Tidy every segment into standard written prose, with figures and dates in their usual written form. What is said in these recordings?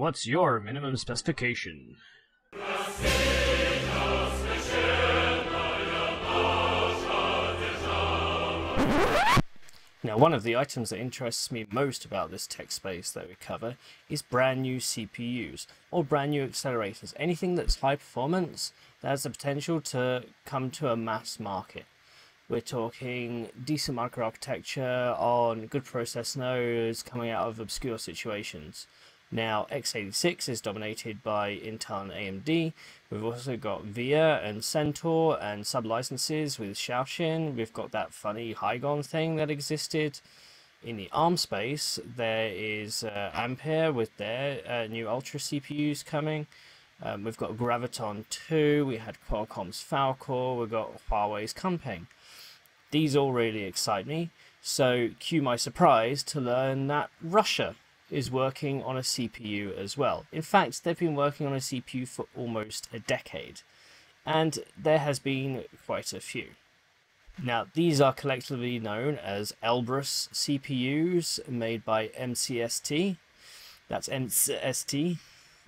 What's your minimum specification? Now, one of the items that interests me most about this tech space that we cover is brand new CPUs or brand new accelerators, anything that's high performance that has the potential to come to a mass market. We're talking decent microarchitecture on good process nodes coming out of obscure situations. Now, x86 is dominated by Intel and AMD. We've also got VIA and Centaur and sub-licenses with Shaoxin. We've got that funny Higon thing that existed. In the ARM space, there is Ampere with their new Ultra CPUs coming. We've got Graviton 2. We had Qualcomm's Falcor. We've got Huawei's Kunpeng. These all really excite me. So, cue my surprise to learn that Russia is working on a CPU as well. In fact, they've been working on a CPU for almost a decade, and there has been quite a few. Now, these are collectively known as Elbrus CPUs, made by MCST. That's MCST,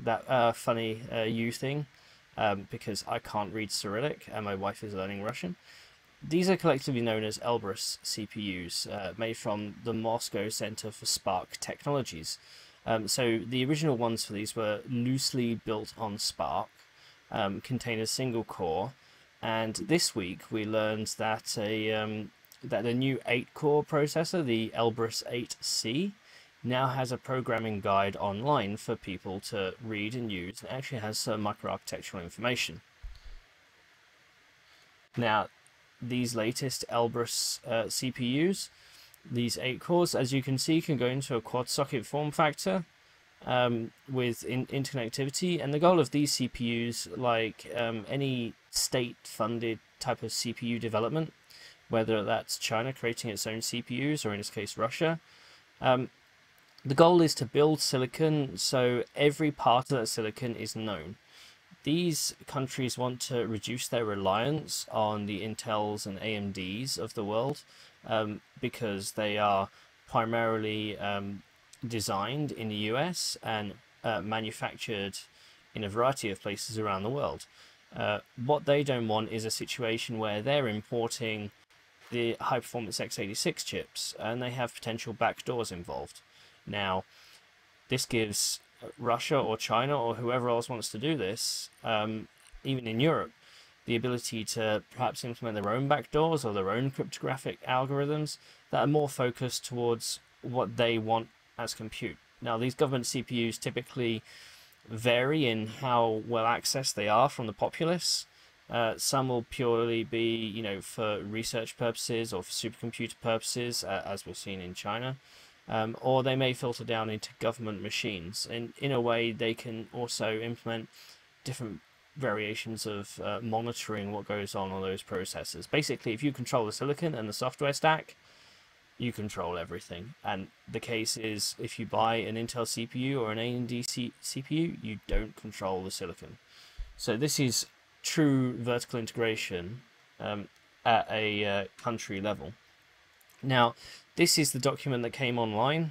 that funny U thing, because I can't read Cyrillic and my wife is learning Russian. These are collectively known as Elbrus CPUs, made from the Moscow Center for Spark Technologies. So the original ones for these were loosely built on Spark, contain a single core, and this week we learned that a new 8-core processor, the Elbrus 8C, now has a programming guide online for people to read and use, and actually has some microarchitectural information. Now, these latest Elbrus CPUs, these 8 cores, as you can see, can go into a quad socket form factor with interconnectivity, and the goal of these CPUs, like any state-funded type of CPU development, whether that's China creating its own CPUs or in this case Russia, the goal is to build silicon so every part of that silicon is known. These countries want to reduce their reliance on the Intels and AMDs of the world because they are primarily designed in the US and manufactured in a variety of places around the world. What they don't want is a situation where they're importing the high-performance x86 chips and they have potential backdoors involved. Now, this gives Russia or China or whoever else wants to do this, even in Europe, the ability to perhaps implement their own backdoors or their own cryptographic algorithms that are more focused towards what they want as compute. Now, these government CPUs typically vary in how well accessed they are from the populace. Some will purely be, you know, for research purposes or for supercomputer purposes, as we've seen in China. Or they may filter down into government machines, and in a way they can also implement different variations of monitoring what goes on those processors. Basically, if you control the silicon and the software stack, you control everything. And the case is, if you buy an Intel CPU or an AMD CPU, you don't control the silicon. So this is true vertical integration at a country level. Now, this is the document that came online,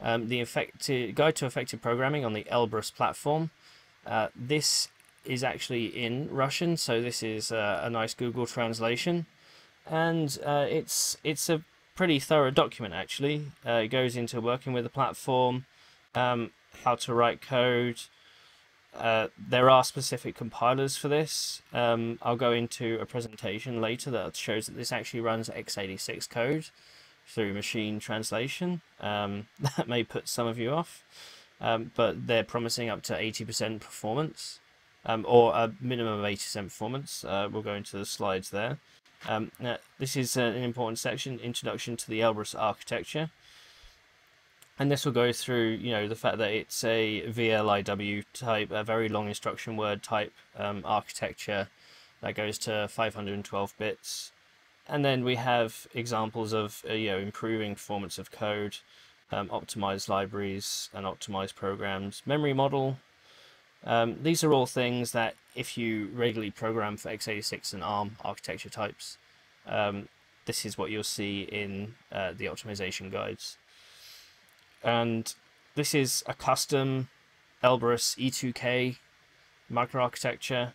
the Guide to Effective Programming on the Elbrus platform. This is actually in Russian, so this is a nice Google translation, and it's a pretty thorough document, actually. It goes into working with the platform, how to write code. There are specific compilers for this. I'll go into a presentation later that shows that this actually runs x86 code through machine translation. That may put some of you off, but they're promising up to 80% performance, or a minimum of 80% performance. We'll go into the slides there. Now, this is an important section, Introduction to the Elbrus Architecture. And this will go through, you know, the fact that it's a VLIW type, a very long instruction word type architecture that goes to 512 bits. And then we have examples of, you know, improving performance of code, optimized libraries and optimized programs, memory model. These are all things that if you regularly program for x86 and ARM architecture types, this is what you'll see in the optimization guides. And this is a custom Elbrus E2K microarchitecture,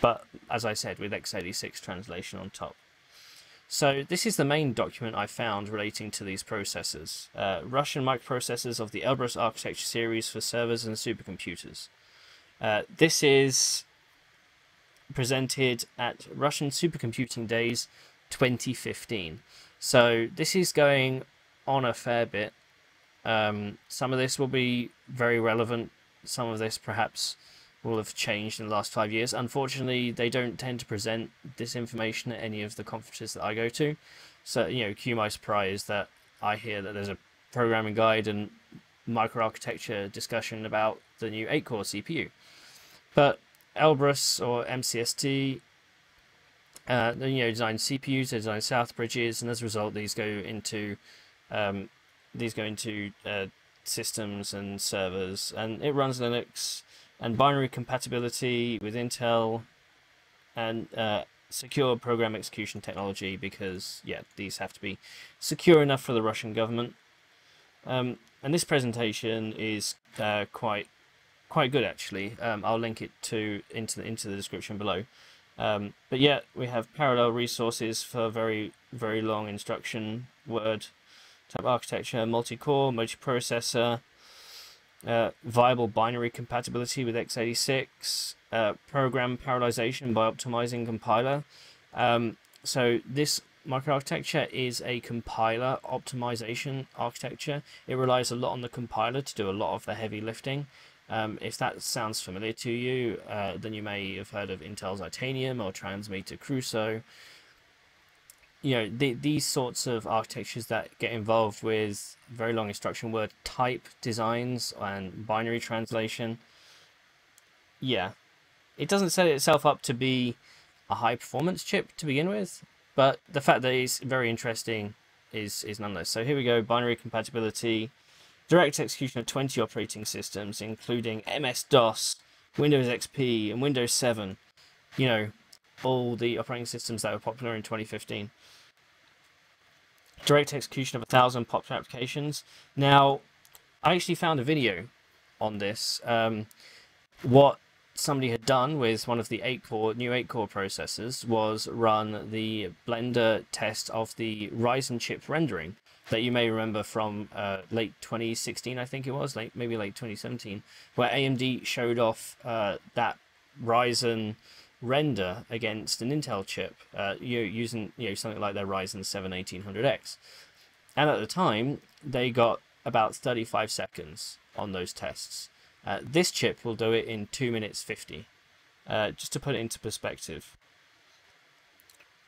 but as I said, with x86 translation on top. So this is the main document I found relating to these processors. Russian microprocessors of the Elbrus architecture series for servers and supercomputers. This is presented at Russian Supercomputing Days 2015. So this is going on a fair bit. Some of this will be very relevant. Some of this perhaps will have changed in the last 5 years. Unfortunately, they don't tend to present this information at any of the conferences that I go to. So, you know, cue my surprise that I hear that there's a programming guide and microarchitecture discussion about the new 8-core CPU. But Elbrus or MCST, you know, design CPUs, they design south bridges, and as a result, these go into systems and servers, and it runs Linux and binary compatibility with Intel, and secure program execution technology, because yeah, these have to be secure enough for the Russian government. And this presentation is quite good actually. I'll link it into the description below. But yeah, we have parallel resources for very long instruction, word type architecture, multi-core, multi-processor, viable binary compatibility with x86, program parallelization by optimizing compiler. So this microarchitecture is a compiler optimization architecture. It relies a lot on the compiler to do a lot of the heavy lifting. If that sounds familiar to you, then you may have heard of Intel's Itanium or Transmeta Crusoe. You know, these sorts of architectures that get involved with very long instruction word type designs and binary translation. Yeah, it doesn't set itself up to be a high performance chip to begin with, but the fact that it's very interesting is nonetheless. So here we go, binary compatibility, direct execution of 20 operating systems, including MS-DOS, Windows XP, and Windows 7. You know, all the operating systems that were popular in 2015. Direct execution of 1,000 popular applications. Now, I actually found a video on this. What somebody had done with one of the new 8-core processors was run the Blender test of the Ryzen chip rendering that you may remember from late 2016, I think it was, maybe late 2017, where AMD showed off that Ryzen render against an Intel chip, using something like their Ryzen 7 1800X. And at the time, they got about 35 seconds on those tests. This chip will do it in 2 minutes 50, just to put it into perspective.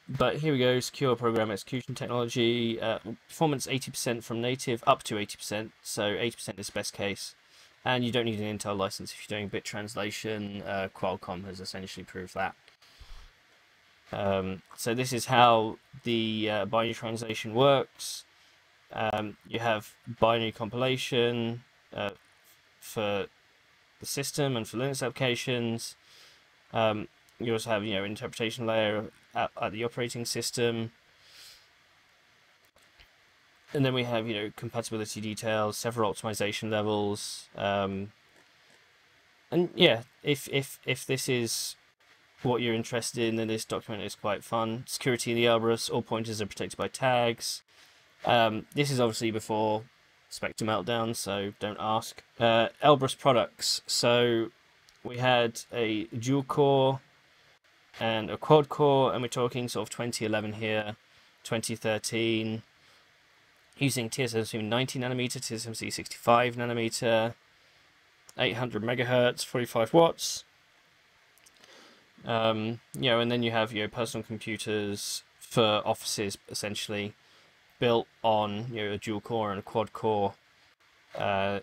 But here we go, secure program execution technology, performance 80% from native, up to 80%, so 80% is best case. And you don't need an Intel license if you're doing bit translation. Qualcomm has essentially proved that. So this is how the binary translation works. You have binary compilation for the system and for Linux applications. You also have interpretation layer at the operating system. And then we have, compatibility details, several optimization levels, and yeah, if this is what you're interested in, then this document is quite fun. Security in the Elbrus, all pointers are protected by tags. This is obviously before Spectre Meltdown, so don't ask. Elbrus products, so we had a dual core and a quad core, and we're talking sort of 2011 here, 2013. Using TSMC 90nm, TSMC 65nm, 800MHz, 45W. And then you have personal computers for offices, essentially built on a dual core and a quad core, and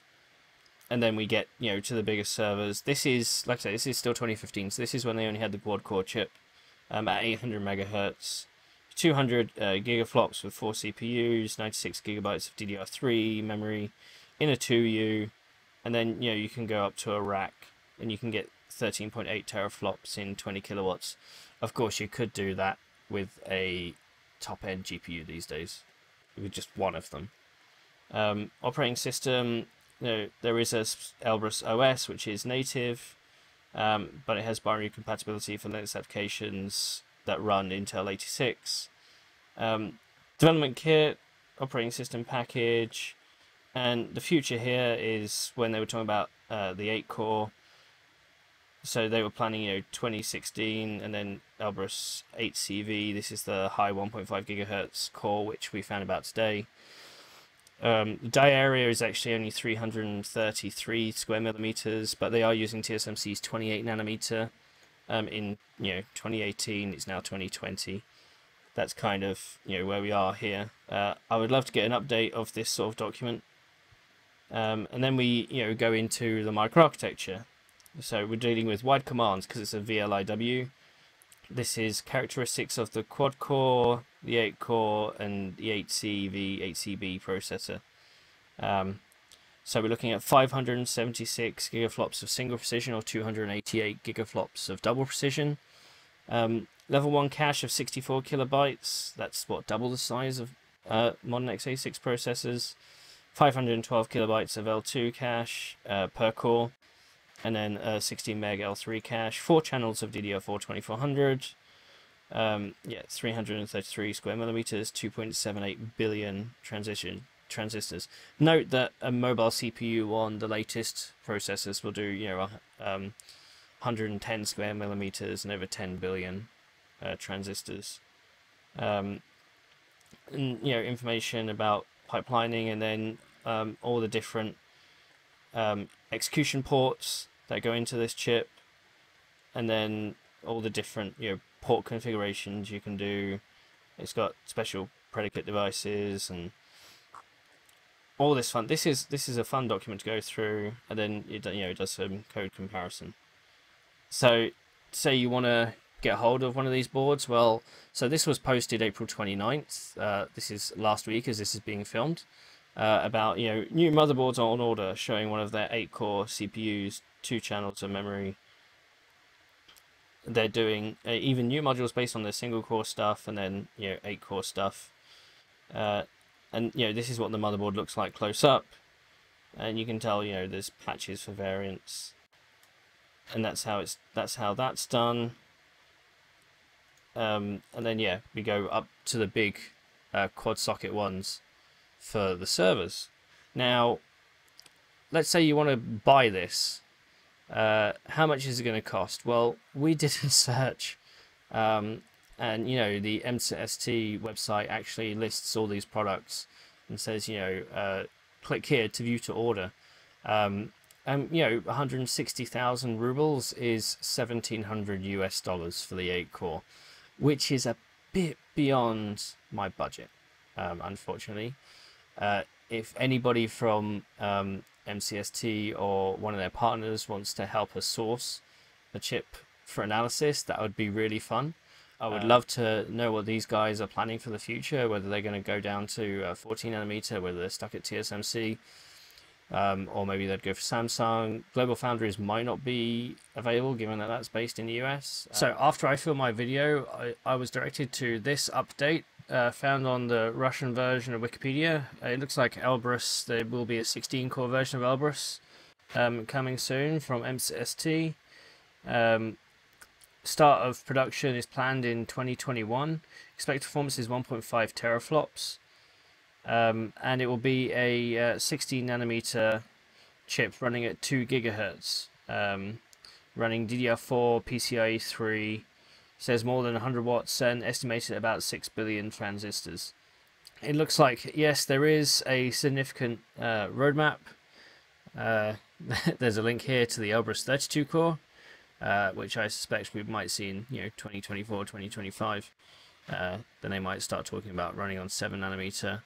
then we get to the biggest servers. This is, like I say, this is still 2015, so this is when they only had the quad core chip at 800MHz. 200 gigaflops with 4 CPUs, 96 gigabytes of DDR3 memory in a 2U, and then you can go up to a rack and you can get 13.8 teraflops in 20 kilowatts. Of course, you could do that with a top-end GPU these days, with just one of them. Operating system, No, there is a Elbrus OS which is native, but it has binary compatibility for Linux applications that run Intel 86. Development kit, operating system package, and the future here is when they were talking about the 8-core. So they were planning, 2016, and then Elbrus 8CV. This is the high 1.5 gigahertz core, which we found about today. The die area is actually only 333 square millimeters, but they are using TSMC's 28 nanometer. In 2018, it's now 2020. That's kind of where we are here. I would love to get an update of this sort of document, and then we go into the microarchitecture. So we're dealing with wide commands because it's a VLIW. This is characteristics of the quad core, the 8-core, and the 8CV, 8CB processor. So we're looking at 576 gigaflops of single precision or 288 gigaflops of double precision. Level 1 cache of 64 kilobytes. That's what, double the size of modern x86 processors. 512 kilobytes of L2 cache per core. And then 16 meg L3 cache, 4 channels of DDR4 2400, 333 square millimeters, 2.78 billion transistors. Note that a mobile CPU on the latest processors will do 110 square millimeters and over 10 billion transistors. And, information about pipelining, and then all the different execution ports that go into this chip, and then all the different port configurations you can do. It's got special predicate devices and all this fun. This is a fun document to go through, and then it does some code comparison. So say you want to get hold of one of these boards. Well, so this was posted April 29th. This is last week as this is being filmed. About new motherboards on order, showing one of their 8-core CPUs, 2 channels of memory. They're doing even new modules based on their single-core stuff, and then 8-core stuff. And this is what the motherboard looks like close up, and you can tell there's patches for variants, and that's how that's done. And then we go up to the big quad socket ones for the servers. Now let's say you want to buy this. How much is it going to cost? Well, we did a search, and the MCST website actually lists all these products and says click here to view to order. And 160,000 rubles is $1,700 US for the 8-core, which is a bit beyond my budget, unfortunately. If anybody from MCST or one of their partners wants to help us source a chip for analysis, that would be really fun. I would love to know what these guys are planning for the future, whether they're going to go down to 14 nanometer, whether they're stuck at TSMC, or maybe they'd go for Samsung. Global Foundries might not be available, given that that's based in the US. So after I filmed my video, I was directed to this update, found on the Russian version of Wikipedia. It looks like Elbrus, there will be a 16-core version of Elbrus coming soon from MCST. Start of production is planned in 2021. Expected performance is 1.5 teraflops. And it will be a 16-nanometer chip running at 2 gigahertz. Running DDR4, PCIe 3, says more than 100 watts and estimated at about 6 billion transistors. It looks like, yes, there is a significant roadmap. There's a link here to the Elbrus 32 core, which I suspect we might see in 2024, 2025. Then they might start talking about running on 7 nanometer.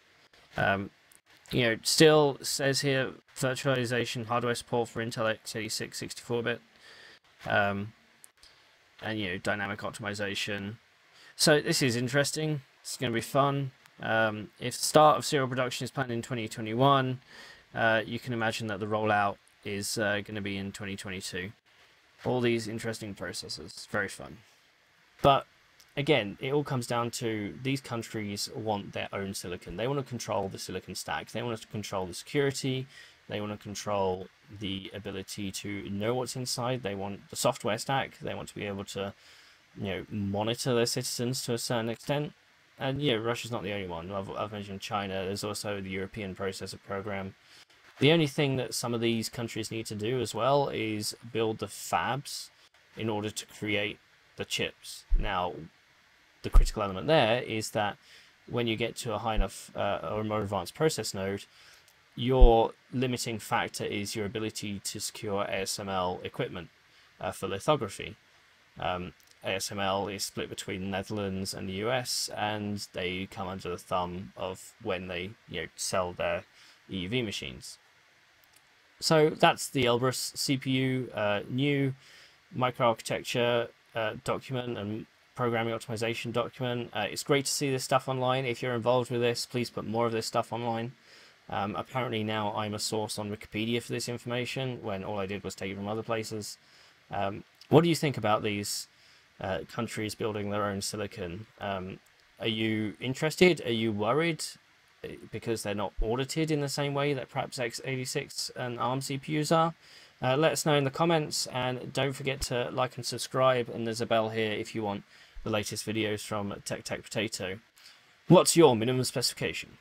It still says here virtualization hardware support for Intel x86 64-bit. And dynamic optimization. So this is interesting. It's going to be fun. If the start of serial production is planned in 2021, you can imagine that the rollout is going to be in 2022. All these interesting processes, very fun. But again, it all comes down to these countries want their own silicon. They want to control the silicon stack. They want to control the security, They want to control the ability to know what's inside. They want the software stack. They want to be able to, you know, monitor their citizens to a certain extent. And yeah, Russia's not the only one. I've mentioned China. There's also the European processor program. The only thing that some of these countries need to do as well is build the fabs in order to create the chips. Now, the critical element there is that when you get to a high enough or more advanced process node, your limiting factor is your ability to secure ASML equipment for lithography. ASML is split between the Netherlands and the US, and they come under the thumb of when they, you know, sell their EUV machines. So that's the Elbrus CPU new microarchitecture document and programming optimization document. It's great to see this stuff online. If you're involved with this, please put more of this stuff online. Apparently now I'm a source on Wikipedia for this information when all I did was take it from other places. What do you think about these countries building their own silicon? Are you interested? Are you worried because they're not audited in the same way that perhaps x86 and ARM CPUs are? Let us know in the comments, and don't forget to like and subscribe, and there's a bell here if you want the latest videos from Tech Potato. What's your minimum specification?